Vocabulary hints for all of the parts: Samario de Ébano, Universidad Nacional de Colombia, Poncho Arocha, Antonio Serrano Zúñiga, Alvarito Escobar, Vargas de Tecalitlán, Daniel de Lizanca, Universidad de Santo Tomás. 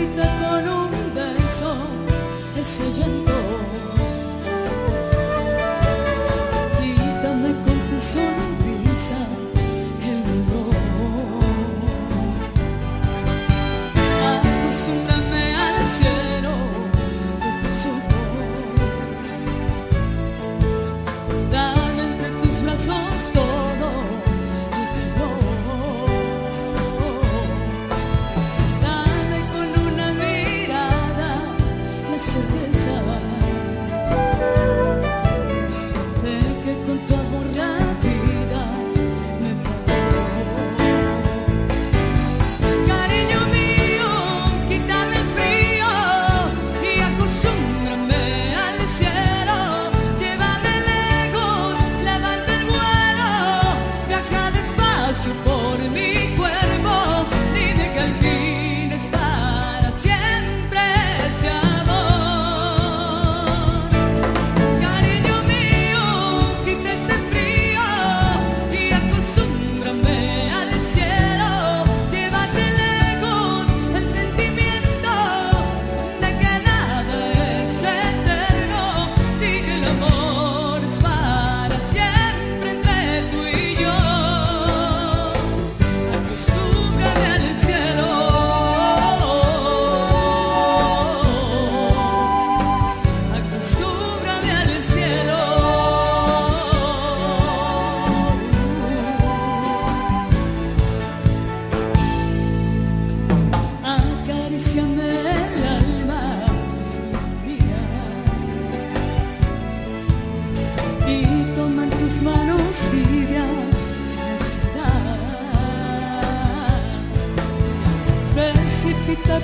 repite con un beso ese llanto. Quítame con tu sonrisa el dolor. Acostúmbrame al cielo de tus ojos. Dame entre tus brazos todo.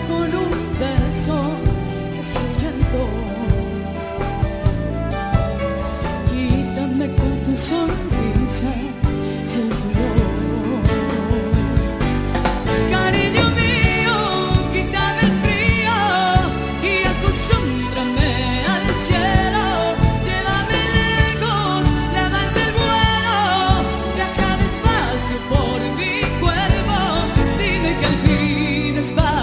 Con un beso ese llanto, quítame con tu sonrisa el dolor. Cariño mío, quítame el frío y acostúmbrame al cielo. Llévame lejos, levanta el vuelo, viaja despacio por mi cuerpo. Dime que al fin es paz.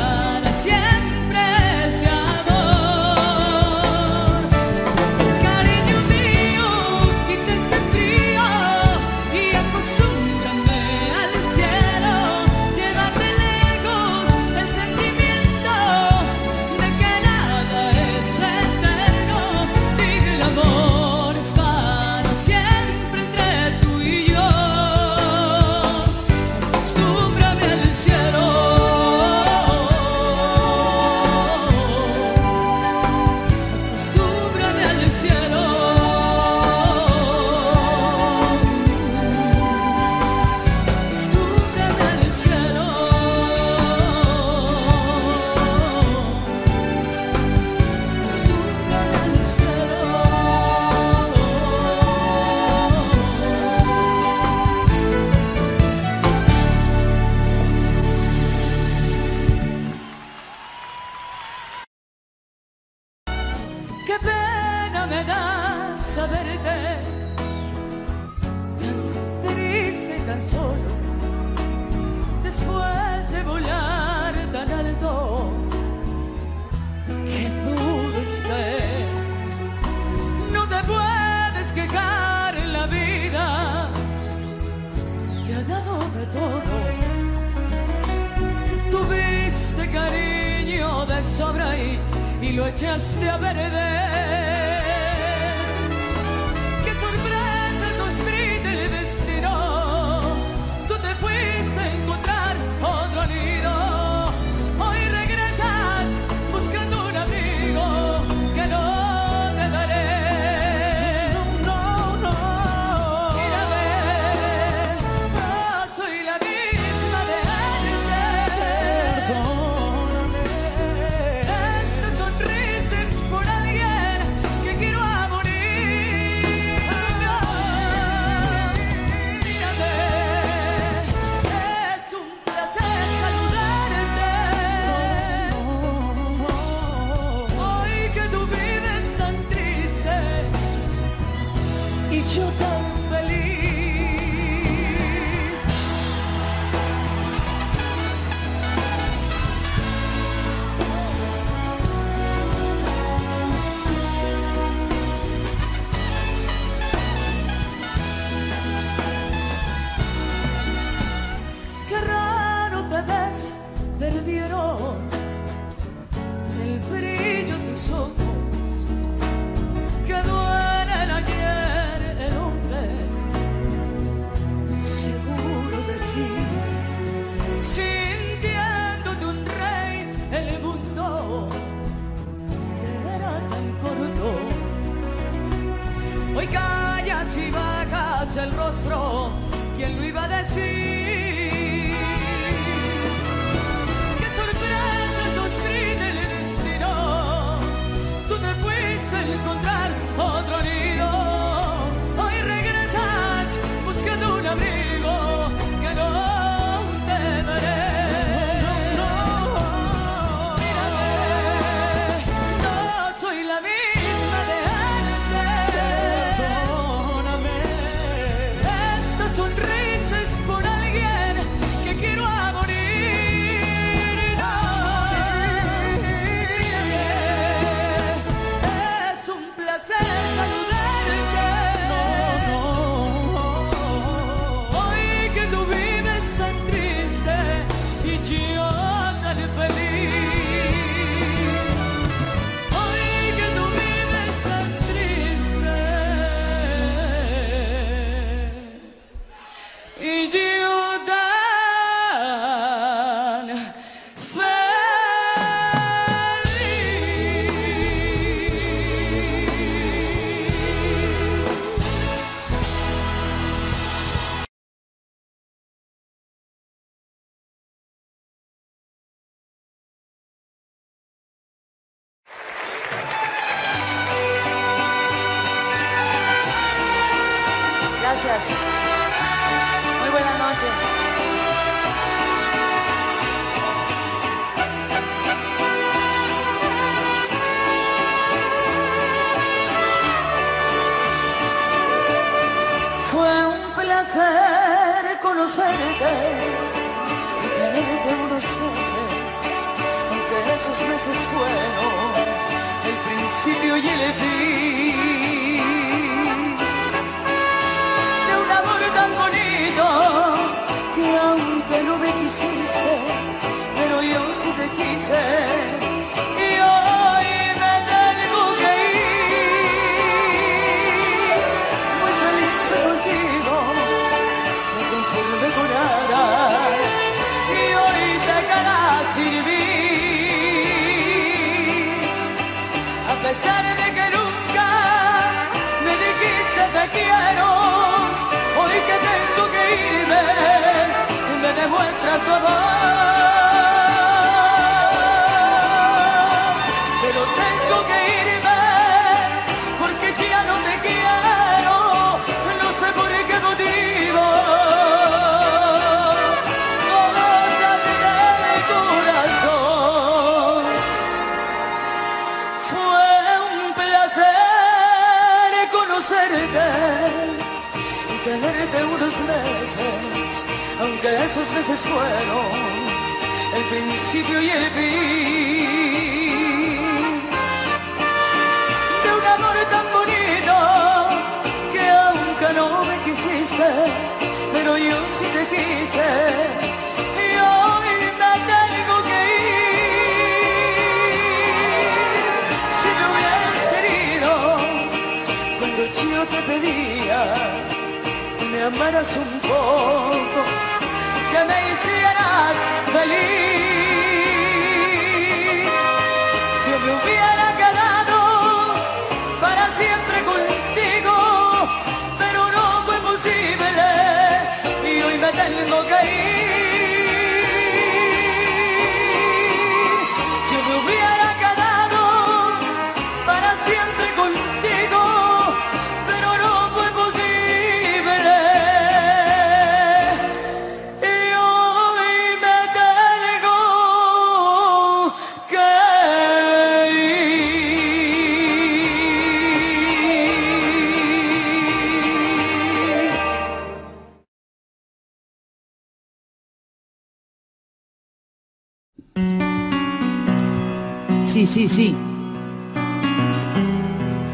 Sí.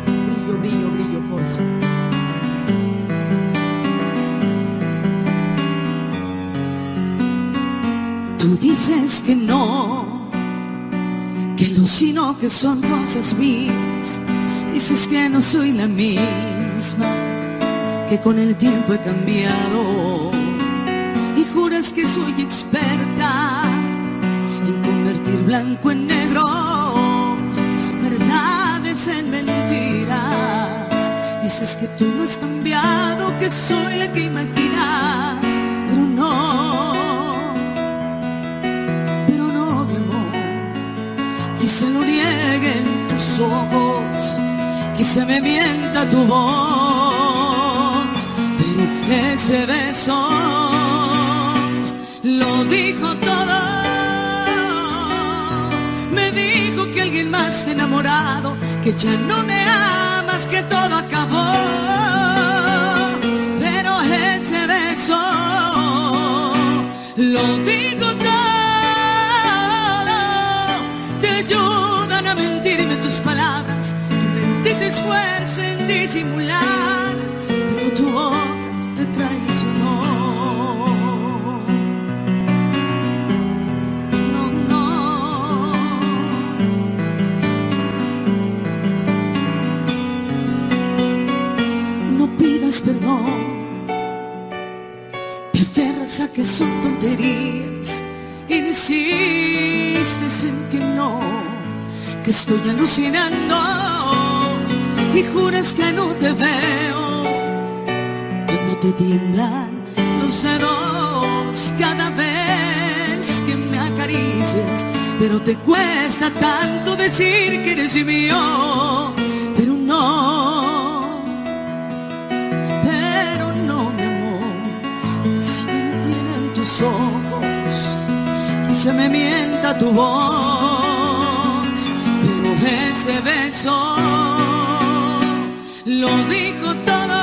Brillo, brillo, brillo, por favor. Tú dices que no, que alucino, que son cosas mías. Dices que no soy la misma, que con el tiempo he cambiado. Y juras que soy experta en convertir blanco en negro, en mentiras. Dices que tú no has cambiado, que soy la que imaginas. Pero no, mi amor. Quizá lo nieguen tus ojos, quizá me mienta tu voz, pero ese beso lo dijo todo. Me dijo que alguien más enamorado, que ya no me amas, que todo acabó. Pero ese beso lo digo todo. Te ayudan a mentirme tus palabras. Tu mente se esfuerza en disimular, pero tu boca te traicionó. Perdón, te aferras a que son tonterías, vez insistes en que no, que estoy alucinando y juras que no te veo, cuando te tiemblan los dedos cada vez que me acaricias, pero te cuesta tanto decir que eres mío. Pero no, mi amor, si me tienen tus ojos, quizá me mienta tu voz, pero ese beso lo dijo todo.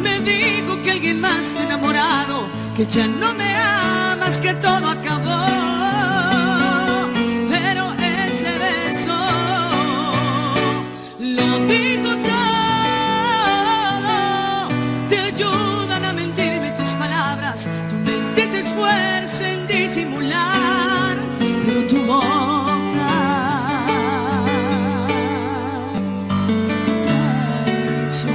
Me dijo que alguien más te ha enamorado, que ya no me amas, que todo acabó. Digo todo, te ayudan a mentirme tus palabras, tu mente se esfuerza en disimular, pero tu boca te traicionó.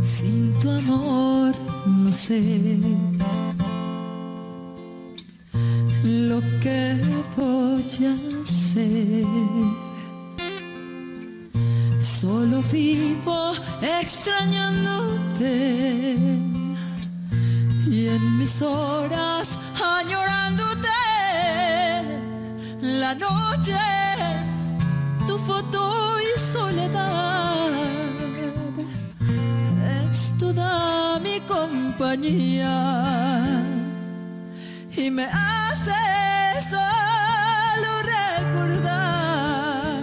Sin tu amor no sé lo que voy a hacer. Solo vivo extrañándote y en mis horas añorándote. La noche, tu foto y soledad es toda mi compañía y me hace solo recordar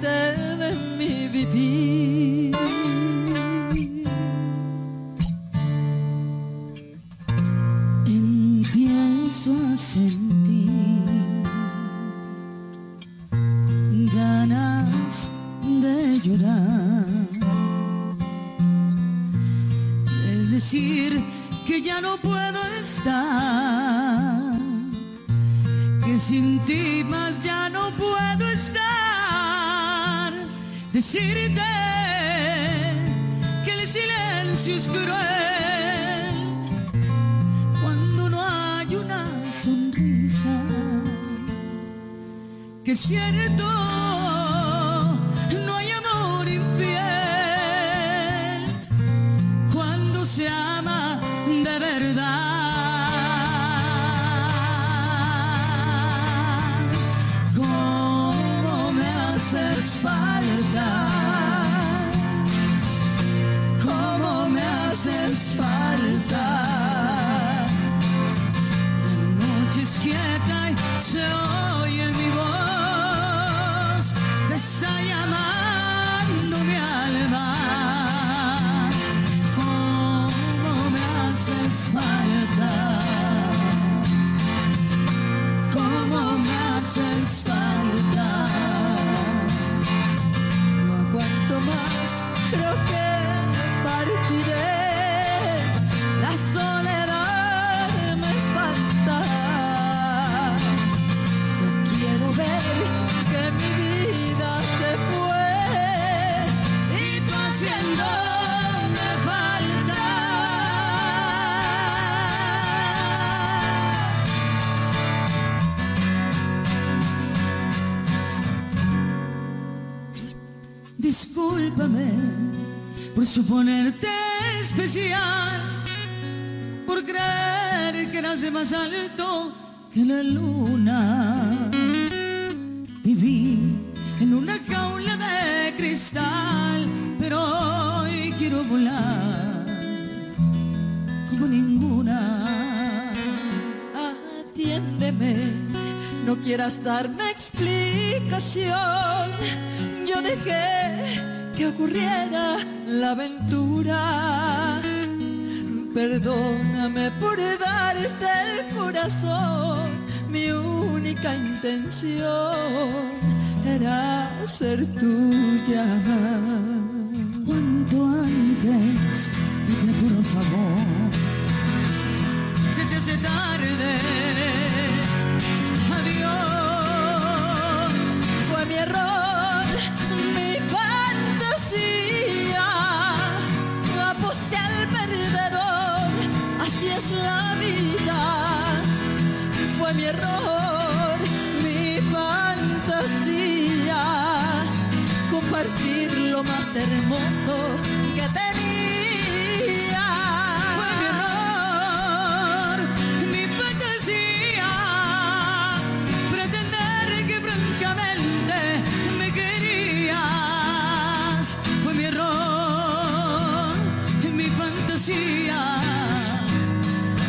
de mi vivir. Empiezo a sentir ganas de llorar, es decir que ya no puedo estar, que sin ti más ya no puedo estar. Decirte que el silencio es cruel cuando no hay una sonrisa, que es cierto no hay amor infiel cuando se ama de verdad. ¿Cómo me haces falta? ¿Cómo me haces falta? La noche es quieta y se oye mi voz, te está llamando mi alma. ¿Cómo me haces falta? ¿Cómo me haces falta? Cuanto más creo que partiré, la soledad me espanta. No quiero ver que mi vida se fue y tú haciéndome falta. Discúlpame por suponerte especial, por creer que nace más alto que la luna. Viví en una jaula de cristal, pero hoy quiero volar como ninguna. Atiéndeme, no quieras darme explicación. Yo dejé que ocurriera la aventura. Perdóname por darte el corazón, mi única intención era ser tuya. Cuanto antes, dime por favor, se te hace tarde, adiós. Fue mi error, mi fantasía, aposté al perdedor, así es la vida. Fue mi error, mi fantasía, compartir lo más hermoso que tenía. Fue mi error, mi fantasía, pretender que francamente me querías. Fue mi error, mi fantasía,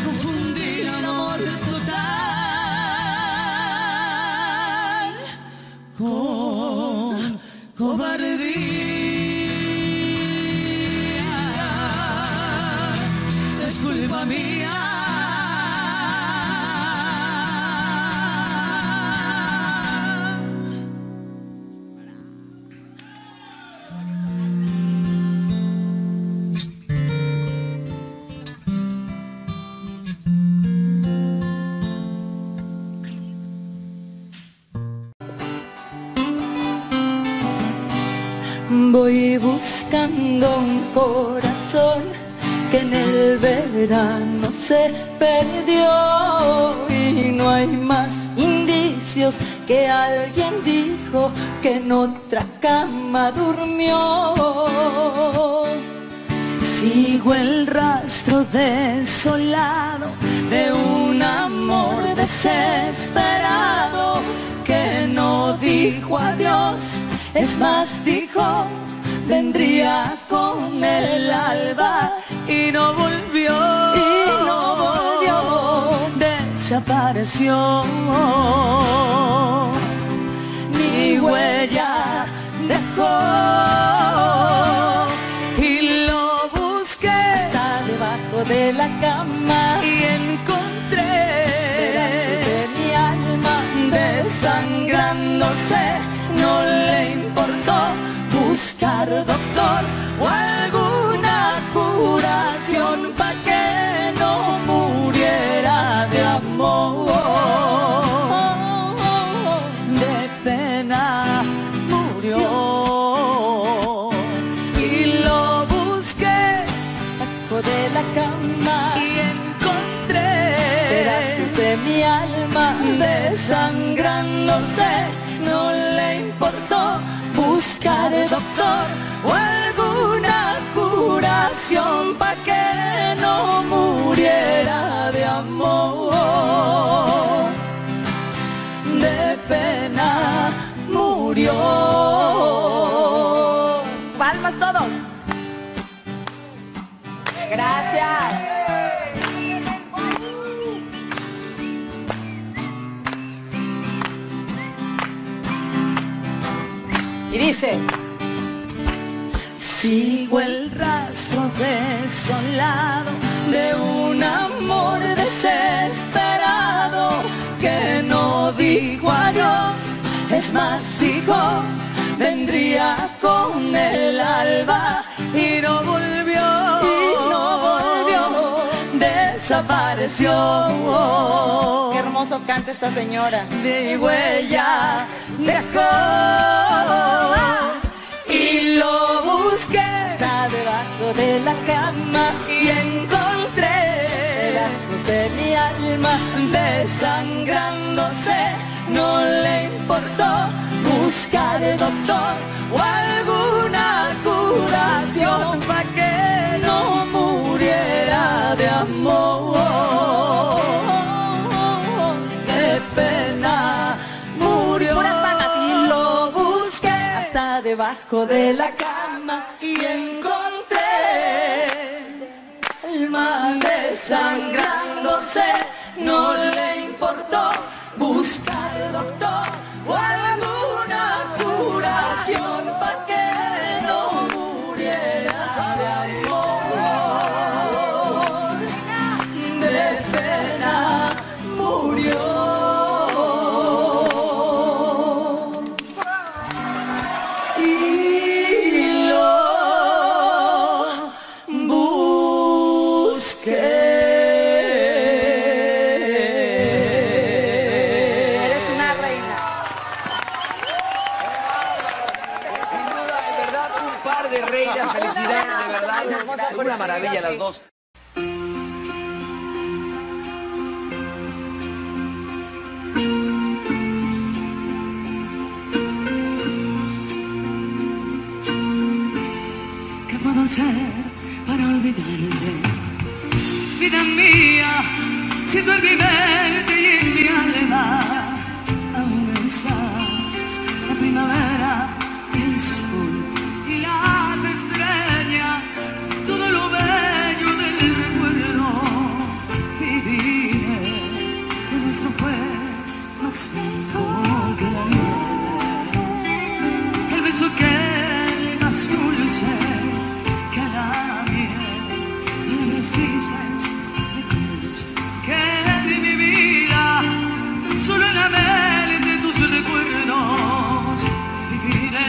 confundir amor total con cobardía. Es culpa mía. Voy buscando un corazón que en el verano se perdió, y no hay más indicios que alguien dijo que en otra cama durmió. Sigo el rastro desolado de un amor desesperado que no dijo adiós. Es más, dijo, vendría con el alba y no volvió, desapareció. Mi huella dejó y lo busqué hasta debajo de la cama y encontré pedazos de mi alma desangrándose. No le importó buscar doctor o alguna curación pa' que no muriera de amor. De pena murió y lo busqué bajo de la cama y encontré pedazos de mi alma desangrándose. No le importó buscar doctor o alguna curación pa' que no muriera de amor. De pena murió. ¡Palmas todos! ¡Gracias! Dice: sigo el rastro desolado de un amor desesperado que no dijo adiós. Es más, dijo, vendría con el alba y no volvió, desapareció. Qué hermoso canta esta señora. Mi huella dejó y lo busqué hasta debajo de la cama y encontré pedazos de mi alma desangrándose. No le importó buscar doctor o alguna curación pa' que no muriera de amor. Qué pena murió. Puras palmas. Y lo busqué hasta debajo de la cama y encontré el mal desangrándose. No le importó buscar doctor o alguna curación pa' que no esas dos. ¿Qué puedo hacer para olvidarte? Vida mía, si tú al viverte y en mi alma aún estás la primavera y el sol y las estrellas, todo lo bello del recuerdo viviré en nuestro pueblo tanto que la miel, el beso que le nació luce que la miel y mis grises recuerdos que de mi vida solo en la vela de tus recuerdos viviré.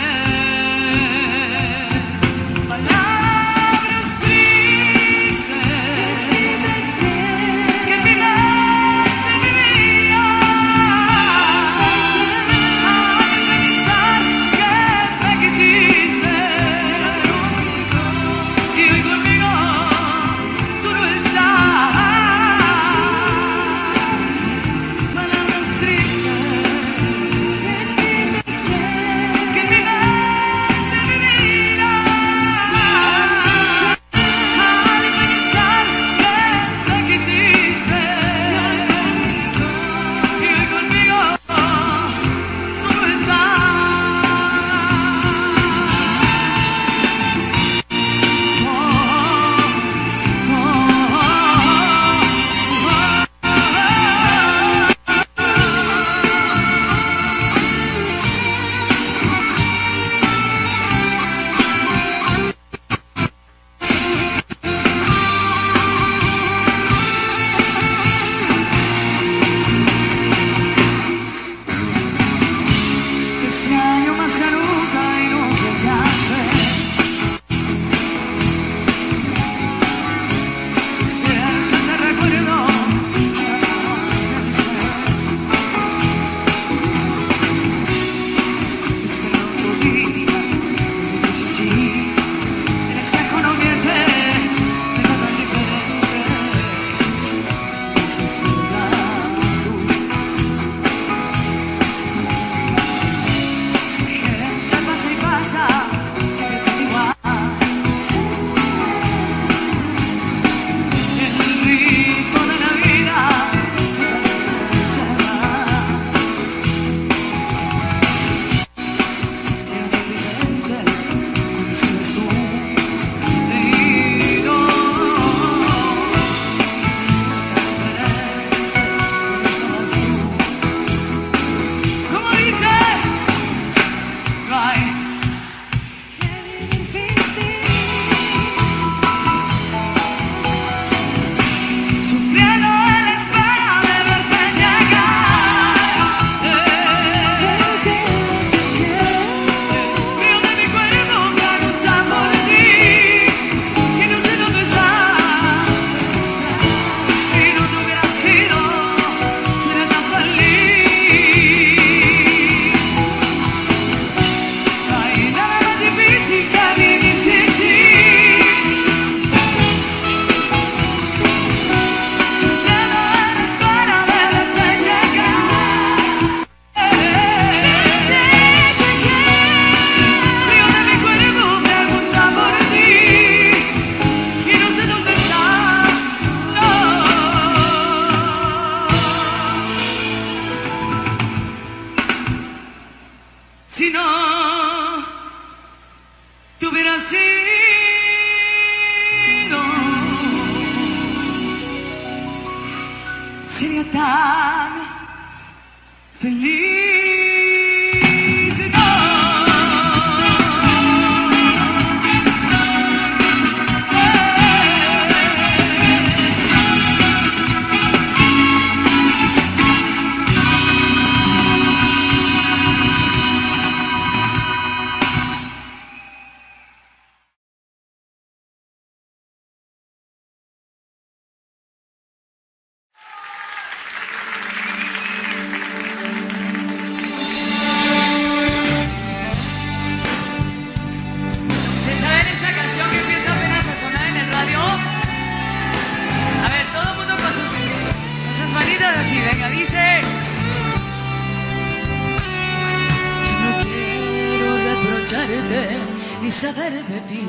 y saber de ti.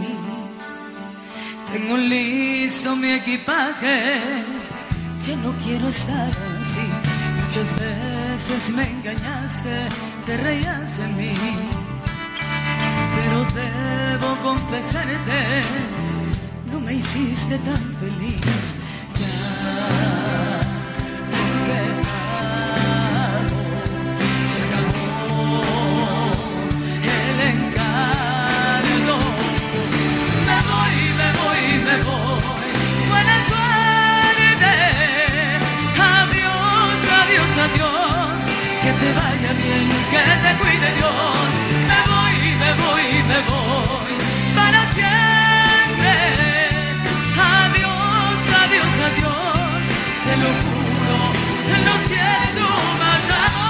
Tengo listo mi equipaje, ya no quiero estar así. Muchas veces me engañaste, te reías de mí, pero debo confesarte, no me hiciste tan feliz. Ya he quedado, se acabó el encargo. Me voy, me voy, me voy. Buena suerte. Adiós, adiós, adiós. Que te vaya bien, que te cuide Dios. Me voy, me voy, me voy. Para siempre. Adiós, adiós, adiós. Te lo juro, no siento más amor.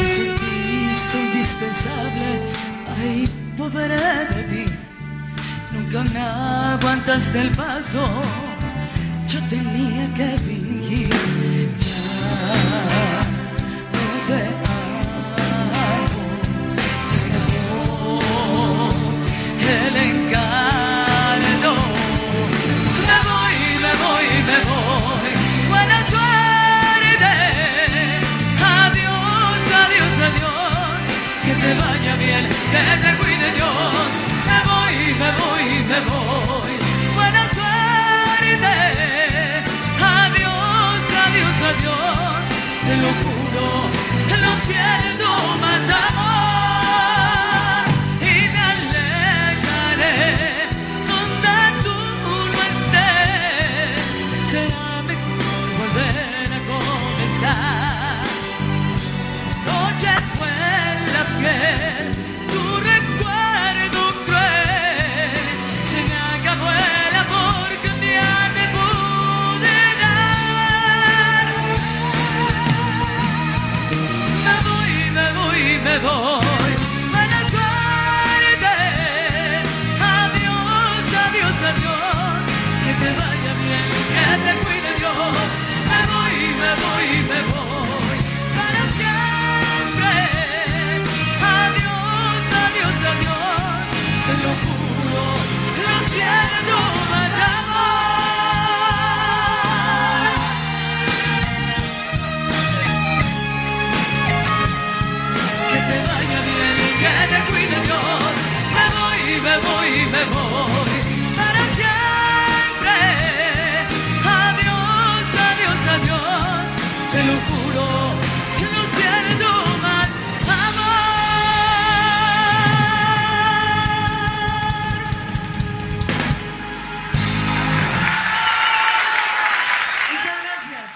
Te sentiste indispensable, ay, pobre de ti. Nunca me aguantaste el paso, yo tenía que fingir. Ya no te amo, se acabó el encanto. Me voy, me voy, me voy. Buena suerte. Adiós, adiós, adiós. Que te vaya bien, que te cuide Dios. Me voy, me voy, me voy. Buena suerte. Adiós, adiós, adiós. Te lo juro, lo siento más amor. Y me alejaré donde tú no estés. Será mejor volver a comenzar. Noche fue la piel, tu recuerdo cruel. Se me acabó el amor que un día te pude dar. Me voy, buena suerte. Adiós, adiós, adiós. Que te vaya bien, que te cuide Dios. Me voy, me voy, me voy. Para siempre. Adiós, adiós, adiós. Te lo juro, lo siento más amor. Me voy, me voy, para siempre. Adiós, adiós, adiós. Te lo juro, no siento más amor. Muchas gracias.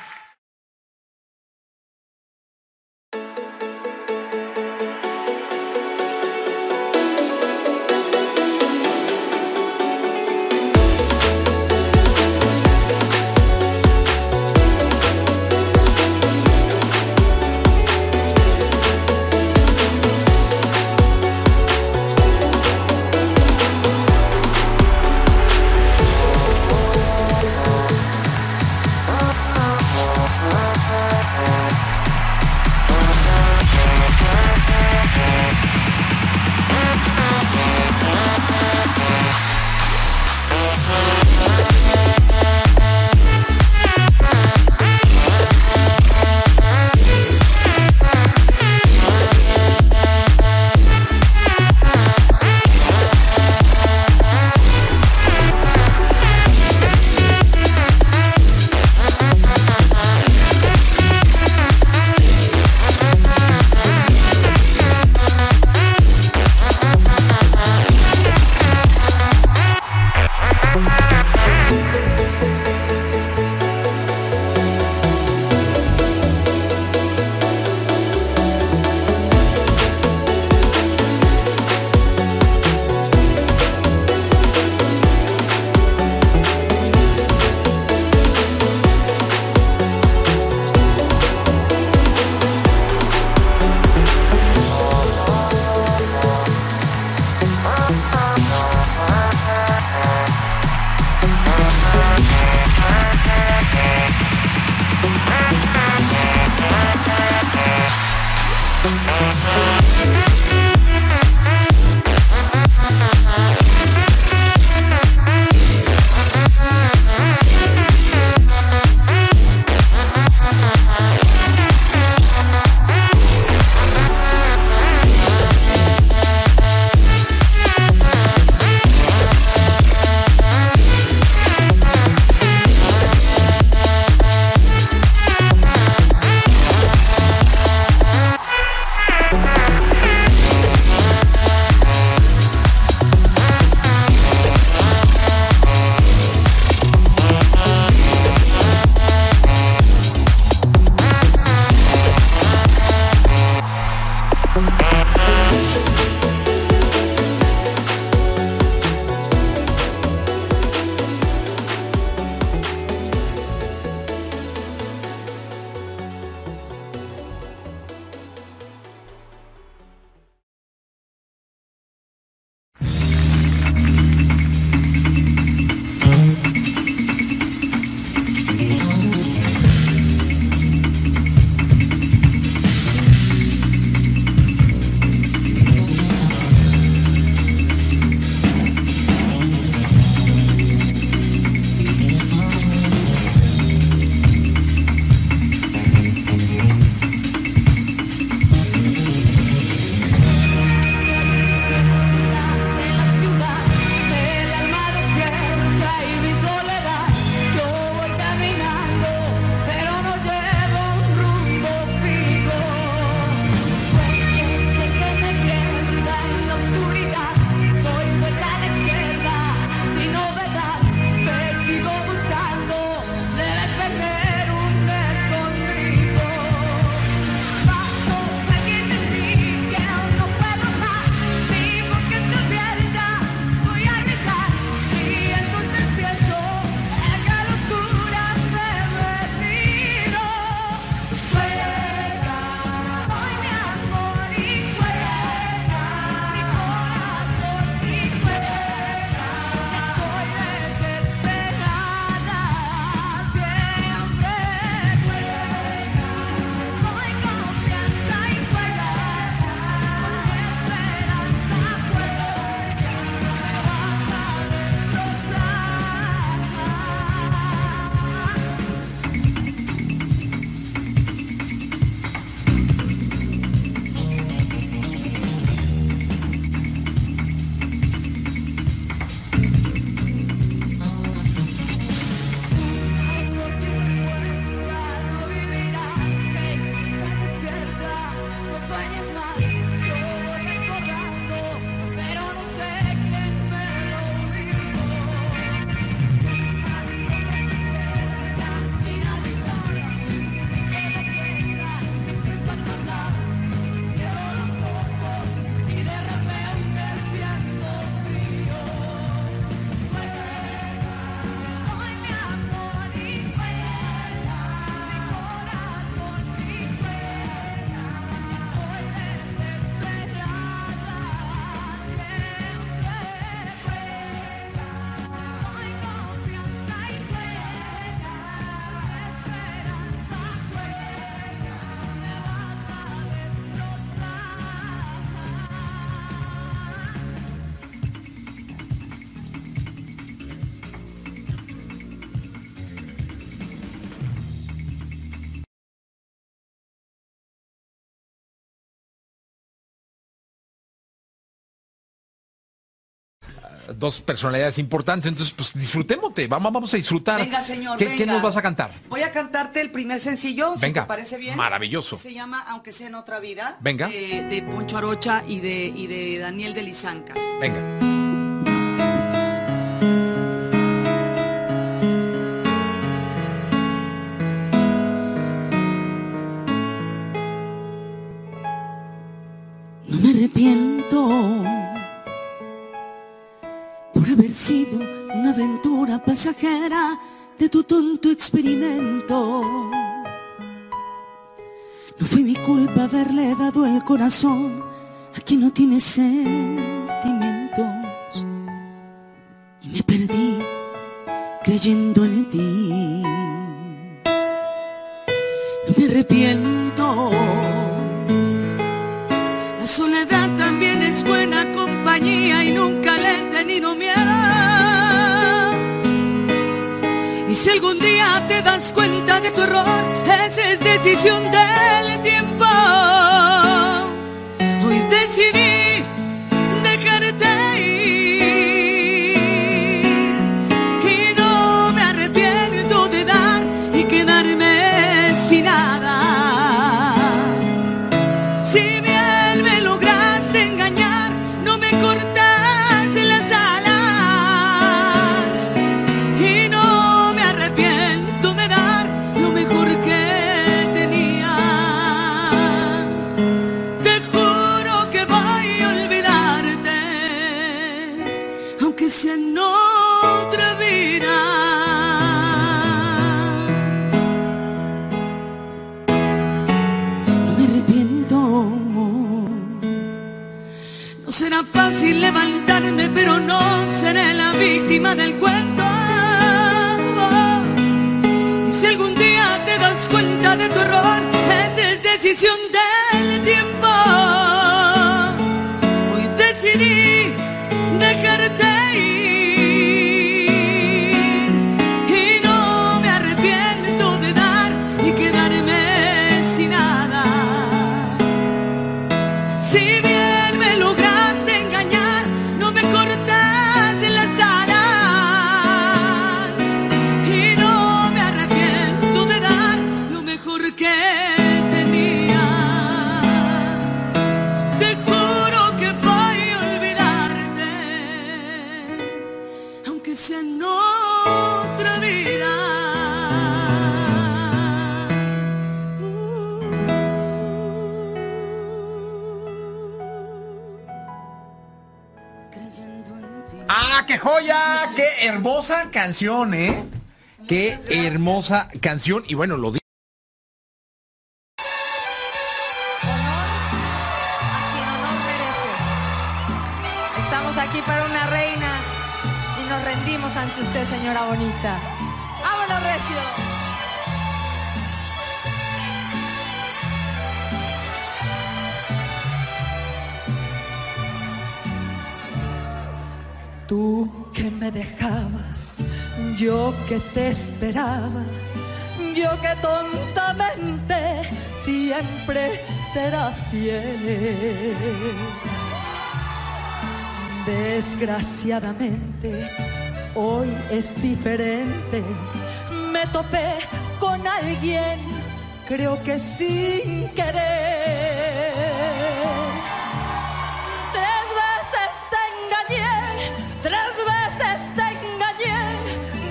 Dos personalidades importantes, entonces pues disfrutémote, vamos a disfrutar. Venga, señor, ¿Qué nos vas a cantar? Voy a cantarte el primer sencillo, venga, si te parece bien. Maravilloso. Se llama Aunque sea en otra vida. Venga. De Poncho Arocha y de Daniel de Lizanca. Venga. No me arrepiento haber sido una aventura pasajera de tu tonto experimento. No fue mi culpa haberle dado el corazón a quien no tiene sentimientos, y me perdí creyendo en ti. No me arrepiento La soledad también es buena compañía y nunca le he tenido miedo. Y si algún día te das cuenta de tu error, esa es decisión del tiempo. Hoy decidí dejarte ir y no me arrepiento de dar y quedarme sin nada. Si en otra vida. No me arrepiento. No será fácil levantarme, pero no seré la víctima del cuento. Y si algún día te das cuenta de tu error, esa es decisión del tiempo. Hoy decidí dejarte. En otra vida. ¡Ah, qué joya! ¡Qué hermosa canción, eh! ¡Qué hermosa canción! Y bueno, lo digo. Estamos aquí para una reina. Nos rendimos ante usted, señora bonita. ¡Vámonos, recio! Tú que me dejabas, yo que te esperaba, yo que tontamente siempre te era fiel. Desgraciadamente, hoy es diferente. Me topé con alguien, creo que sin querer.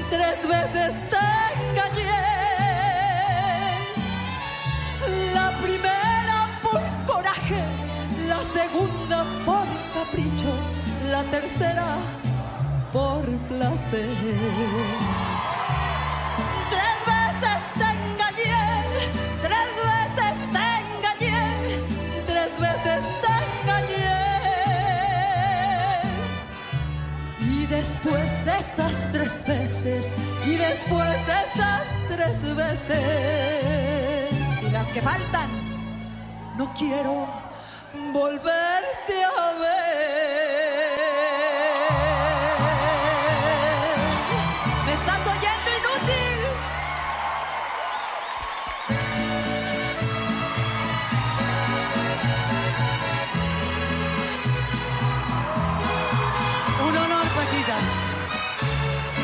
3 veces te engañé, 3 veces te engañé, 3 veces te engañé. La primera por coraje, la segunda por capricho, la tercera por placer. 3 veces te engañé, 3 veces te engañé, 3 veces te engañé. Y después de esas 3 veces, y después de esas 3 veces, y las que faltan, no quiero volverte a ver.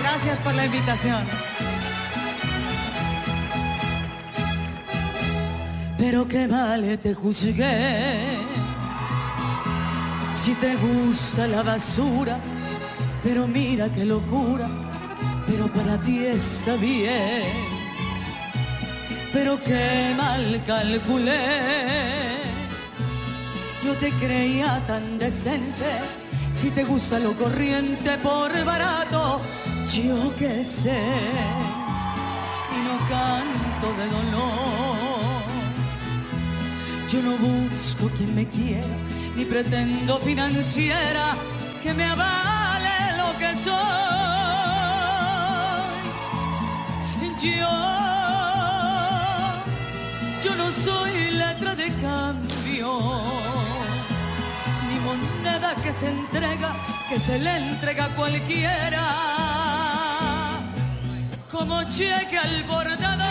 Gracias por la invitación. Pero qué vale te juzgué, si te gusta la basura, pero mira qué locura, pero para ti está bien. Pero qué mal calculé, yo te creía tan decente. Si te gusta lo corriente por barato, yo qué sé, y no canto de dolor. Yo no busco quien me quiera, ni pretendo financiera que me avale lo que soy. Yo no soy letra de cambio. moneda que se le entrega a cualquiera, como cheque al bordador.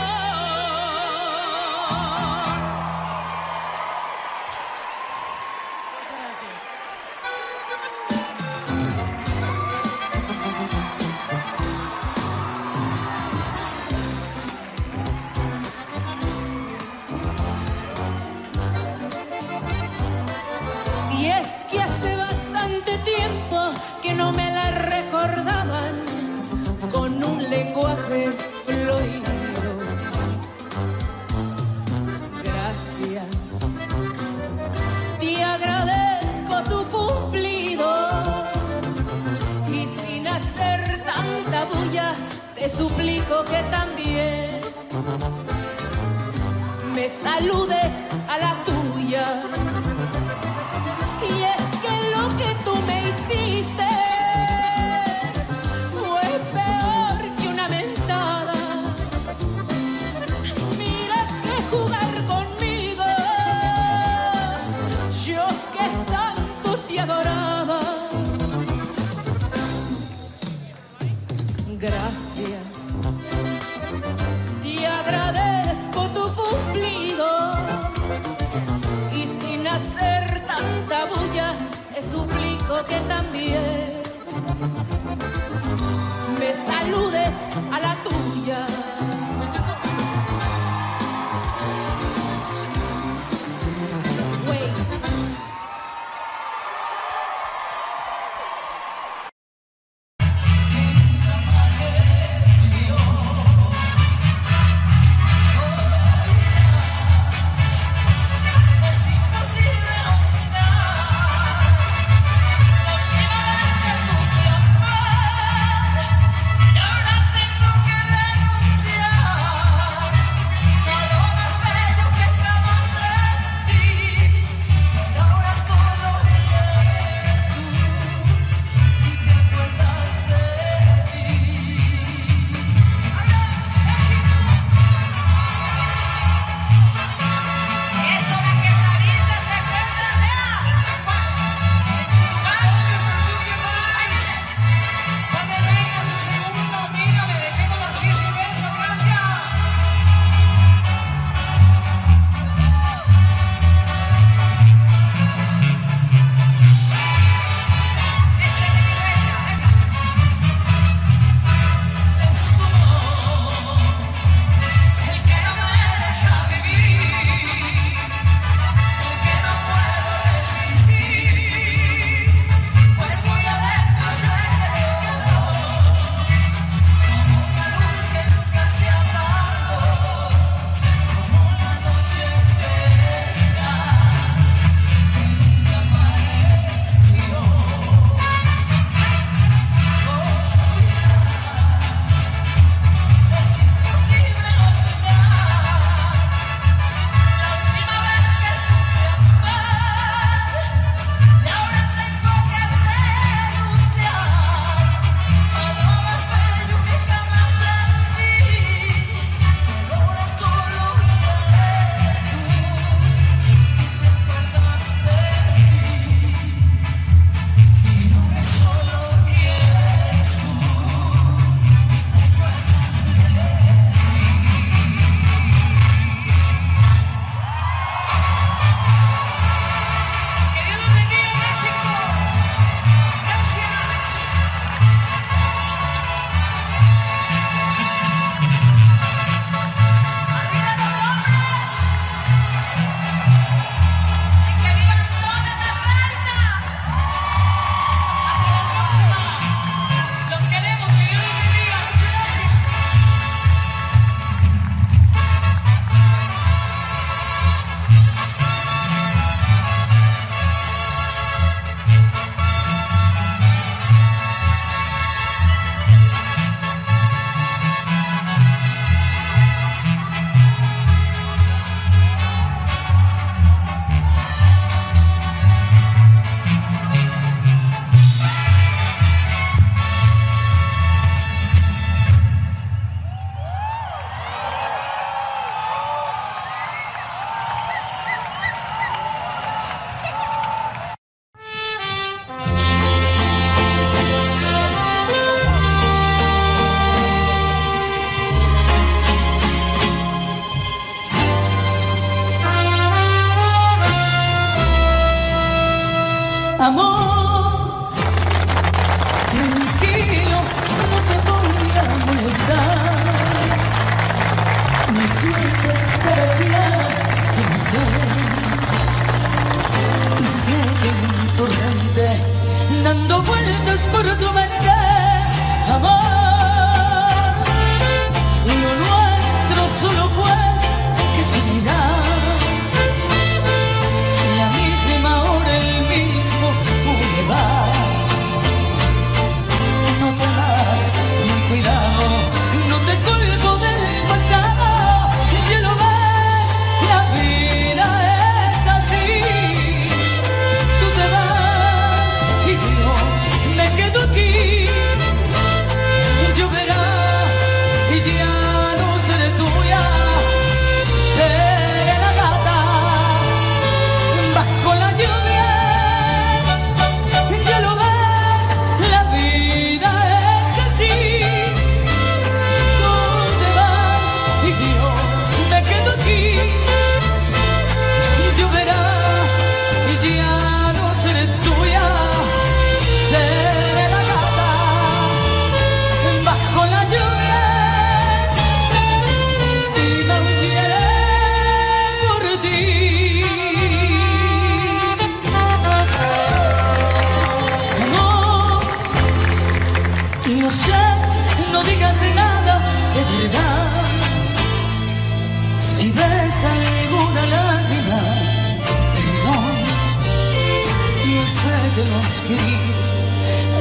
Te suplico que también me saludes a la tuya. Y es que lo que tú me hiciste fue peor que una mentada. Mira que jugar conmigo, yo que tanto te adoraba. Gracias. Te agradezco tu cumplido y sin hacer tanta bulla te suplico que también me saludes a la tuya. amor, tranquilo, no te voy a molestar. Mi suerte estará tirada, ya no sé. Y sigue un torrente dando vueltas por tu mente, amor. Lo nuestro solo fue casualidad.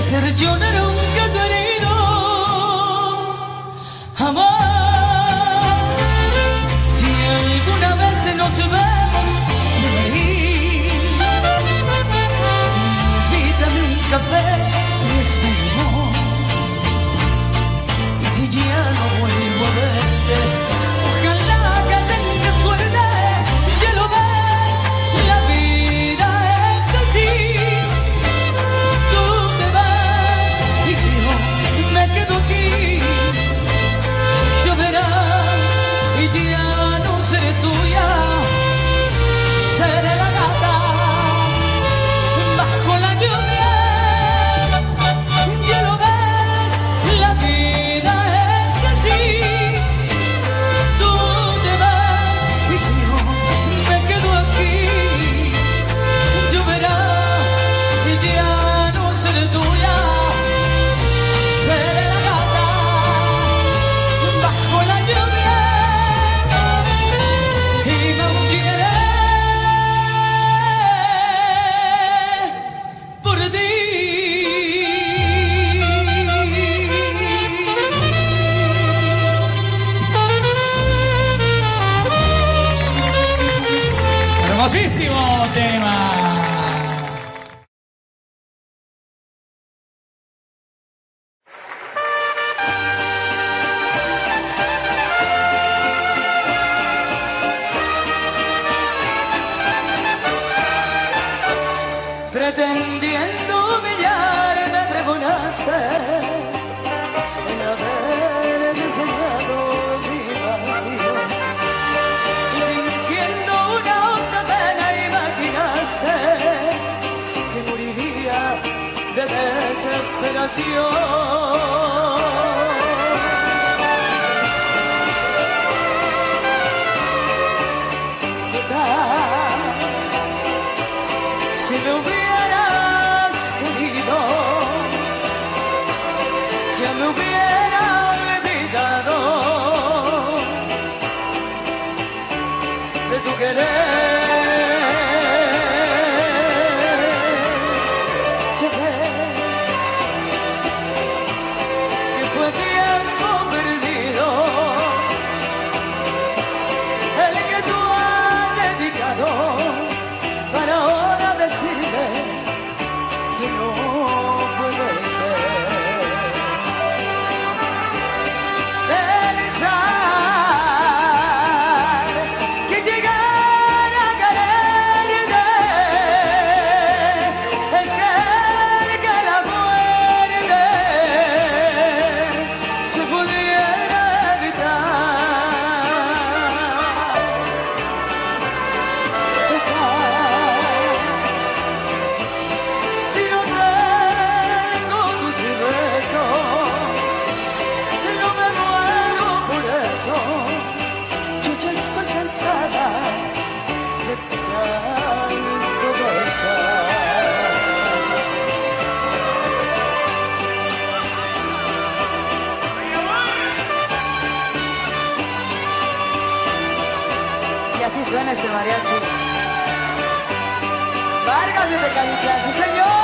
Ser llorar un gato herido, amor. Si alguna vez nos vemos de ahí, invítame un café y es mi amor. Y si ya no vuelvo a verte, ojalá que tenga suerte. Ya lo ves, la vida es así. Pensar que llegar así suena este mariachi. Vargas de Tecalitlán, sí señor.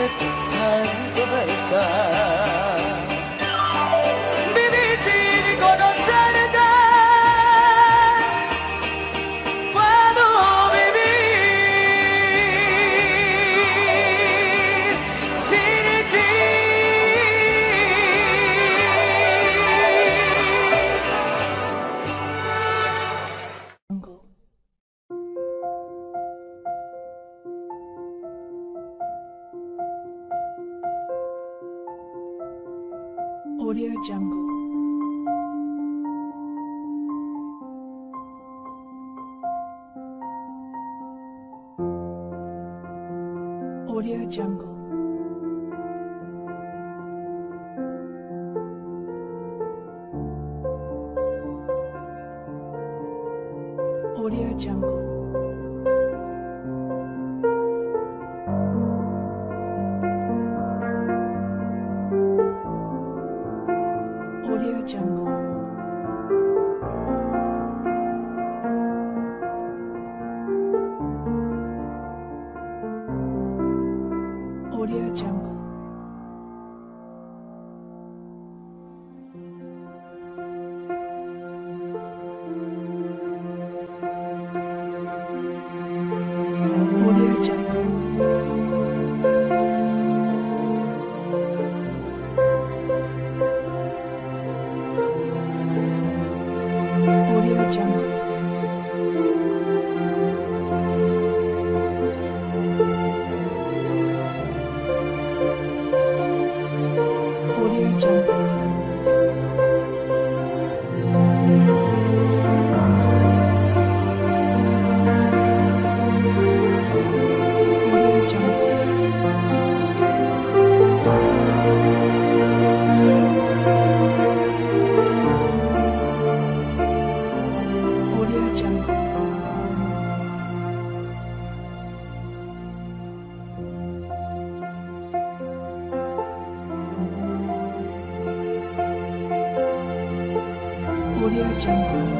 De tanto besar, vivir sin conocerte, puedo vivir sin ti. Uncle. Audio Jungle. Audio Jungle. Audio Jungle. Jungle. Audio Jungle. Audio Jungle. Jungle. Audio Jungle. Audio Jungle.